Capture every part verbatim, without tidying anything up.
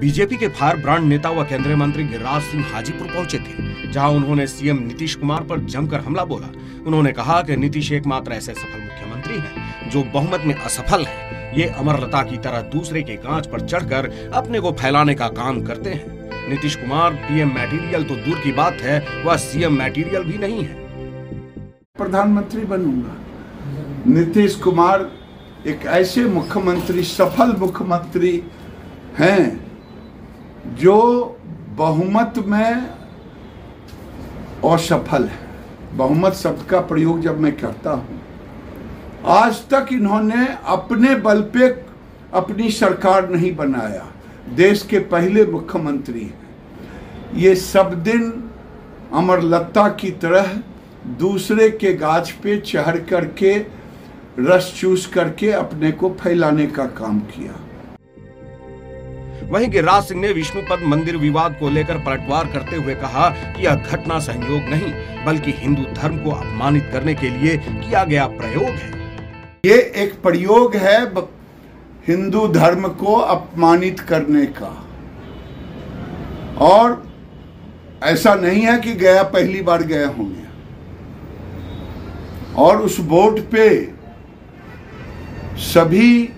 BJP के fire brand नेता व केंद्रीय मंत्री गिरिराज सिंह हाजीपुर पहुंचे थे, जहां उन्होंने सीएम नीतीश कुमार पर जमकर हमला बोला। उन्होंने कहा कि नीतीश एकमात्र ऐसे सफल मुख्यमंत्री हैं जो बहुमत में असफल हैं। ये अमरलता की तरह दूसरे के कांच पर चढ़कर अपने को फैलाने का काम करते हैं। नीतीश कुमार पीएम मटेरियल तो दूर की बात है, वह सीएम मटेरियल भी नहीं है। प्रधानमंत्री बनूंगा। नीतीश कुमार एक ऐसे मुख्यमंत्री, सफल मुख्यमंत्री हैं जो बहुमत में असफल है। बहुमत शब्द का प्रयोग जब मैं करता हूं, आज तक इन्होंने अपने बल पे अपनी सरकार नहीं बनाया, देश के पहले मुख्यमंत्री हैं। ये सब दिन अमरलता की तरह दूसरे के गाछ पे चढ़ करके रस चूस करके अपने को फैलाने का काम किया। वहीं गिरिराज सिंह ने विष्णुपद मंदिर विवाद को लेकर पलटवार करते हुए कहा कि यह घटना संयोग नहीं बल्कि हिंदू धर्म को अपमानित करने के लिए किया गया प्रयोग है। ये एक प्रयोग है हिंदू धर्म को अपमानित करने का, और ऐसा नहीं है कि गया पहली बार गए होंगे। और उस बोर्ड पे सभी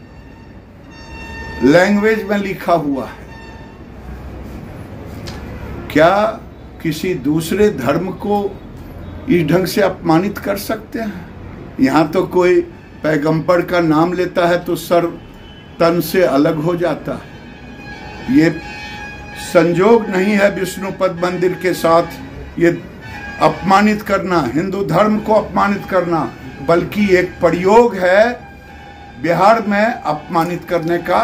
लैंग्वेज में लिखा हुआ है। क्या किसी दूसरे धर्म को इस ढंग से अपमानित कर सकते हैं? यहाँ तो कोई पैगंबर का नाम लेता है तो सर तन से अलग हो जाता है। ये संयोग नहीं है विष्णुपद मंदिर के साथ ये अपमानित करना, हिंदू धर्म को अपमानित करना, बल्कि एक प्रयोग है बिहार में अपमानित करने का।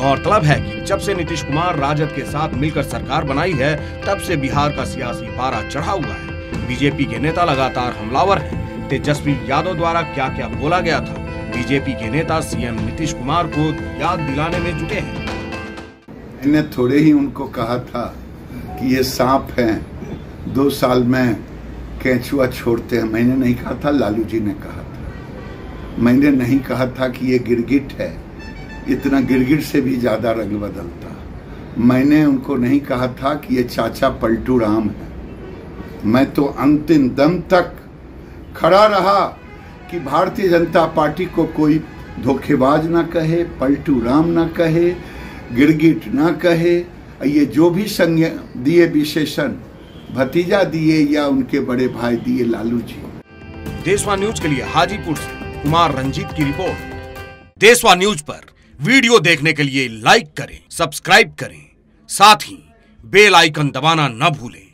गौरतलब है कि जब से नीतीश कुमार राजद के साथ मिलकर सरकार बनाई है, तब से बिहार का सियासी पारा चढ़ा हुआ है। बीजेपी के नेता लगातार हमलावर हैं। तेजस्वी यादव द्वारा क्या क्या बोला गया था, बीजेपी के नेता सीएम नीतीश कुमार को याद दिलाने में जुटे हैं। मैंने थोड़े ही उनको कहा था कि ये सांप है, दो साल में केंचुआ छोड़ते हैं। मैंने नहीं कहा था, लालू जी ने कहा था। मैंने नहीं कहा था कि ये गिरगिट है, इतना गिरगिट से भी ज़्यादा रंग बदलता। मैंने उनको नहीं कहा था कि ये चाचा पलटू राम है। मैं तो अंतिम दम तक खड़ा रहा कि भारतीय जनता पार्टी को कोई धोखेबाज ना कहे, पलटू राम ना कहे, गिरगिट ना कहे। ये जो भी संज्ञा दिए विशेषण भतीजा दिए या उनके बड़े भाई दिए लालू जी। देशवा न्यूज के लिए हाजीपुर से कुमार रणजीत की रिपोर्ट। देशवा न्यूज पर वीडियो देखने के लिए लाइक करें, सब्सक्राइब करें, साथ ही बेल आइकन दबाना न भूलें।